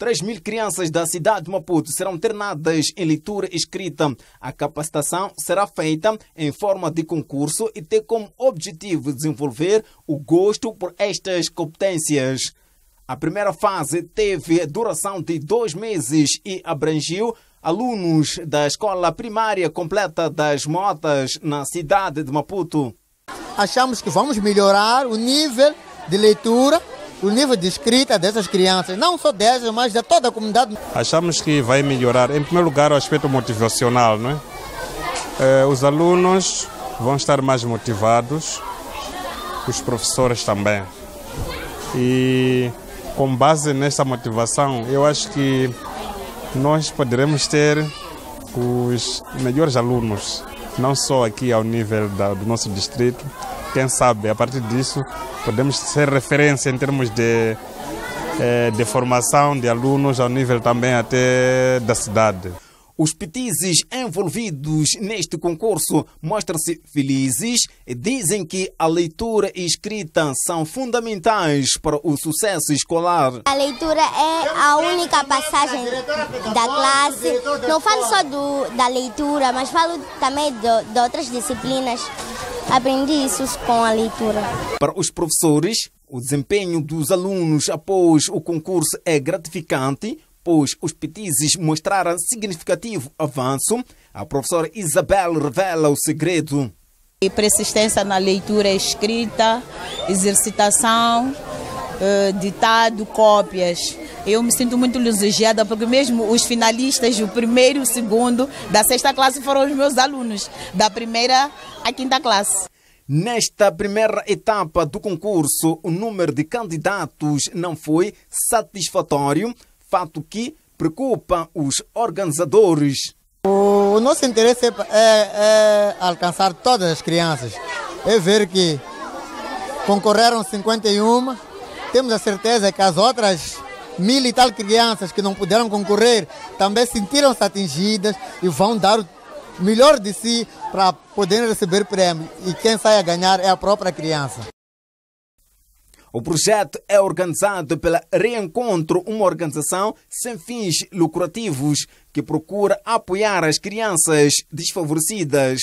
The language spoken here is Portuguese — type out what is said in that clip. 3.000 crianças da cidade de Maputo serão treinadas em leitura e escrita. A capacitação será feita em forma de concurso e tem como objetivo desenvolver o gosto por estas competências. A primeira fase teve duração de 2 meses e abrangiu alunos da escola primária completa das Motas na cidade de Maputo. Achamos que vamos melhorar o nível de leitura, o nível de escrita dessas crianças, não só dessas, mas de toda a comunidade. Achamos que vai melhorar, em primeiro lugar, o aspecto motivacional, não é? Os alunos vão estar mais motivados, os professores também. E com base nessa motivação, eu acho que nós poderemos ter os melhores alunos, não só aqui ao nível do nosso distrito. Quem sabe, a partir disso, podemos ser referência em termos de formação de alunos ao nível também até da cidade. Os petizes envolvidos neste concurso mostram-se felizes e dizem que a leitura e escrita são fundamentais para o sucesso escolar. A leitura é a única passagem da classe. Não falo só da leitura, mas falo também de outras disciplinas. Aprendi isso com a leitura. Para os professores, o desempenho dos alunos após o concurso é gratificante, pois os petizes mostraram significativo avanço. A professora Isabel revela o segredo. E persistência na leitura escrita, exercitação, ditado, cópias. Eu me sinto muito lisonjeada porque mesmo os finalistas, o primeiro e o segundo da 6ª classe foram os meus alunos, da 1ª à 5ª classe. Nesta primeira etapa do concurso, o número de candidatos não foi satisfatório, fato que preocupa os organizadores. O nosso interesse é alcançar todas as crianças. É ver que concorreram 51, temos a certeza que as outras 1.000 e tal crianças que não puderam concorrer também sentiram-se atingidas e vão dar o melhor de si para poderem receber prêmio. E quem sai a ganhar é a própria criança. O projeto é organizado pela Reencontro, uma organização sem fins lucrativos que procura apoiar as crianças desfavorecidas.